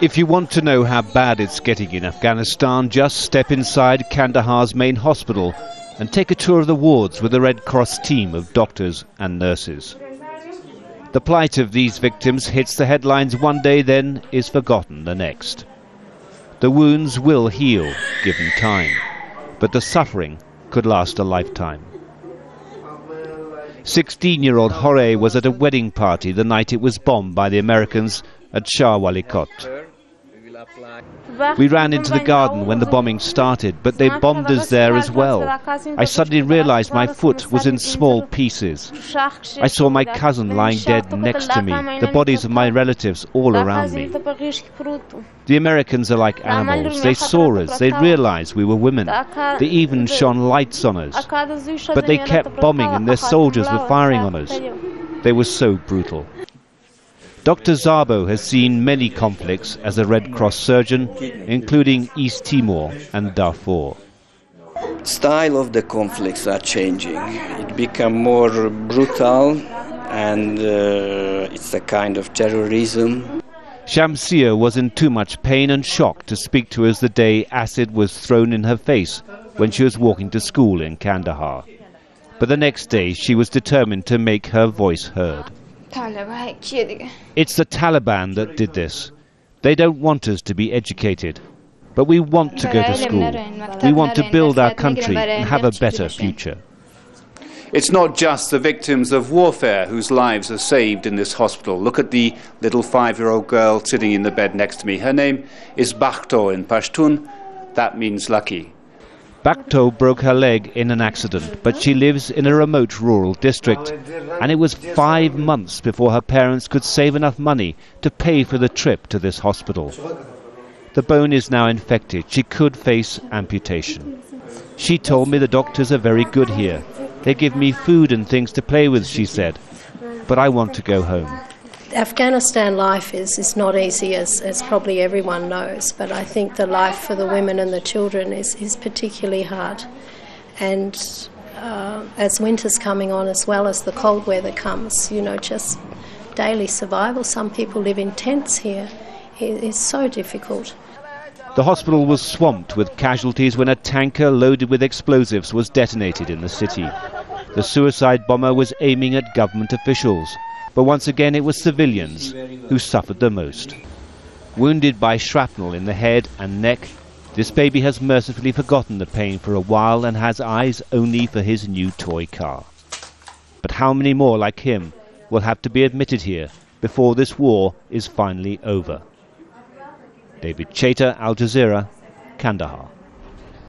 If you want to know how bad it's getting in Afghanistan, just step inside Kandahar's main hospital and take a tour of the wards with the Red Cross team of doctors and nurses. The plight of these victims hits the headlines one day, then is forgotten the next. The wounds will heal, given time, but the suffering could last a lifetime. 16-year-old Horay was at a wedding party the night it was bombed by the Americans at Shah Wali Kott. We ran into the garden when the bombing started, but they bombed us there as well. I suddenly realized my foot was in small pieces. I saw my cousin lying dead next to me, the bodies of my relatives all around me. The Americans are like animals. They saw us. They realized we were women. They even shone lights on us. But they kept bombing and their soldiers were firing on us. They were so brutal. Dr. Zabo has seen many conflicts as a Red Cross surgeon, including East Timor and Darfur. Style of the conflicts are changing. It become more brutal and it's a kind of terrorism. Shamsia was in too much pain and shock to speak to us the day acid was thrown in her face when she was walking to school in Kandahar. But the next day she was determined to make her voice heard. It's the Taliban that did this. They don't want us to be educated. But we want to go to school. We want to build our country and have a better future. It's not just the victims of warfare whose lives are saved in this hospital. Look at the little 5-year-old girl sitting in the bed next to me. Her name is Bakhto in Pashtun. That means lucky. Bakhto broke her leg in an accident, but she lives in a remote rural district, and it was 5 months before her parents could save enough money to pay for the trip to this hospital. The bone is now infected. She could face amputation. She told me the doctors are very good here. They give me food and things to play with, she said, but I want to go home. Afghanistan life is not easy, as probably everyone knows, but I think the life for the women and the children is particularly hard. And as winter's coming on, as well as the cold weather comes, you know, just daily survival. Some people live in tents here. It's so difficult. The hospital was swamped with casualties when a tanker loaded with explosives was detonated in the city. The suicide bomber was aiming at government officials. But once again it was civilians who suffered the most. Wounded by shrapnel in the head and neck, this baby has mercifully forgotten the pain for a while and has eyes only for his new toy car. But how many more like him will have to be admitted here before this war is finally over? David Chater, Al Jazeera, Kandahar.